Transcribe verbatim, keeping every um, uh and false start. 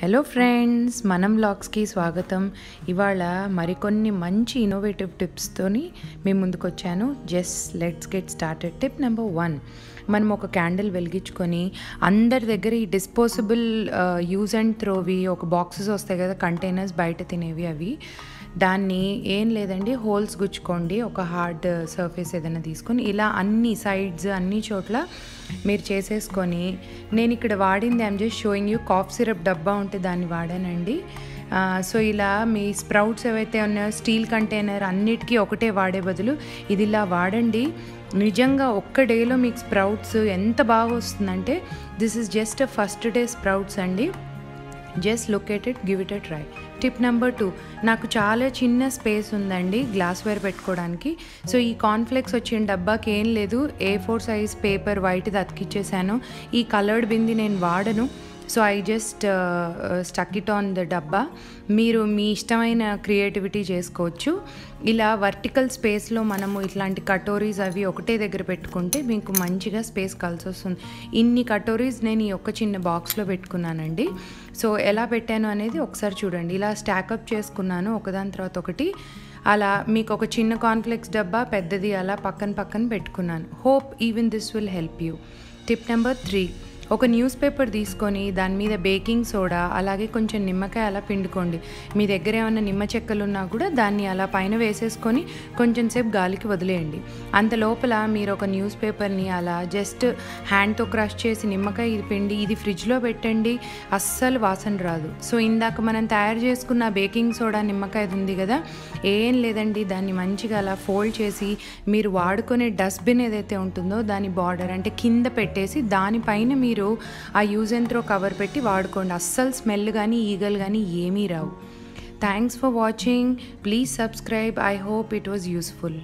Hello friends मनम vlogs की स्वागतम। इवाళ మరికొన్ని మంచి ఇన్నోవేటివ్ టిప్స్ తోని మీ ముందుకు వచ్చాను। Just let's get started. Tip number one, మనం ఒక క్యాండిల్ వెలిగించుకొని అందరి దగ్గర ఈ డిస్పోజబుల్ యూజ్ అండ్ థ్రోవి ఒక బాక్సెస్ వస్తాయి కదా, కంటైనర్స్ బయట తినేవి, అవి దాన్ని ఏం లేదండి హోల్స్ గుచ్చుకోండి, ఒక హార్డ్ సర్ఫేస్ ఏదైనా తీసుకొని ఇలా అన్ని సైడ్స్ అన్ని చోట్ల మీరు చేసేసుకొని, నేను ఇక్కడ వాడింది I'm just showing you cough syrup డబ్బా ఉంటే దాన్ని వాడానండి। సో ఇలా మీ స్ప్రౌట్స్ ఏవైతే ఉన్నాయో స్టీల్ కంటైనర్ అన్నిటికీ ఒకటే వాడే బదులు ఇది ఇలా వాడండి, నిజంగా ఒక్క డేలో మీకు స్ప్రౌట్స్ ఎంత బాగా వస్తుందంటే this is just first day sprouts అండి। Just look at it, give it a try. Tip number two, నాకు చాలా చిన్న స్పేస్ ఉందండి గ్లాస్వేర్ పెట్టుకోవడానికి, సో ఈ కాన్ఫ్లెక్స్ వచ్చిన డబ్బాకి ఏం లేదు, ఏ ఫోర్ సైజ్ పేపర్ వైట్ది అతికిచ్చేసాను, ఈ కలర్డ్ బింది నేను వాడను, so I just stuck it on the డబ్బా। మీరు మీ ఇష్టమైన క్రియేటివిటీ చేసుకోవచ్చు। ఇలా వర్టికల్ స్పేస్లో మనము ఇట్లాంటి కటోరీస్ అవి ఒకటే దగ్గర పెట్టుకుంటే మీకు మంచిగా స్పేస్ కలిసి వస్తుంది। ఇన్ని కటోరీస్ నేను ఈ ఒక్క చిన్న బాక్స్లో పెట్టుకున్నానండి, సో ఎలా పెట్టాను అనేది ఒకసారి చూడండి। ఇలా స్టాకప్ చేసుకున్నాను ఒకదాని తర్వాత ఒకటి, అలా మీకు ఒక చిన్న కాన్ఫ్లెక్స్ డబ్బా పెద్దది అలా పక్కన పక్కన పెట్టుకున్నాను। Hope even this will help you. Tip number three, ఒక న్యూస్ పేపర్ తీసుకొని దాని మీద బేకింగ్ సోడా అలాగే కొంచెం నిమ్మకాయ అలా పిండుకోండి, మీ దగ్గర ఏమైనా నిమ్మ చెక్కలు ఉన్నా కూడా దాన్ని అలా పైన వేసేసుకొని కొంచెం సేపు గాలికి వదిలేయండి, అంత లోపల మీరు ఒక న్యూస్ పేపర్ని అలా జస్ట్ హ్యాండ్తో క్రష్ చేసి నిమ్మకాయ ఇది పిండి ఇది ఫ్రిడ్జ్లో పెట్టండి, అస్సలు వాసన రాదు। సో ఇందాక మనం తయారు చేసుకున్న బేకింగ్ సోడా నిమ్మకాయ ఉంది కదా, ఏం లేదండి దాన్ని మంచిగా అలా ఫోల్డ్ చేసి మీరు వాడుకునే డస్ట్బిన్ ఏదైతే ఉంటుందో దాని బార్డర్ అంటే కింద పెట్టేసి దానిపైన మీరు ఆ యూజ్ అండ్ త్రో కవర్ పెట్టి వాడుకోండి, అస్సలు స్మెల్ కానీ ఈగలు కానీ ఏమీ రావు। Thanks for watching, please subscribe. I hope it was useful.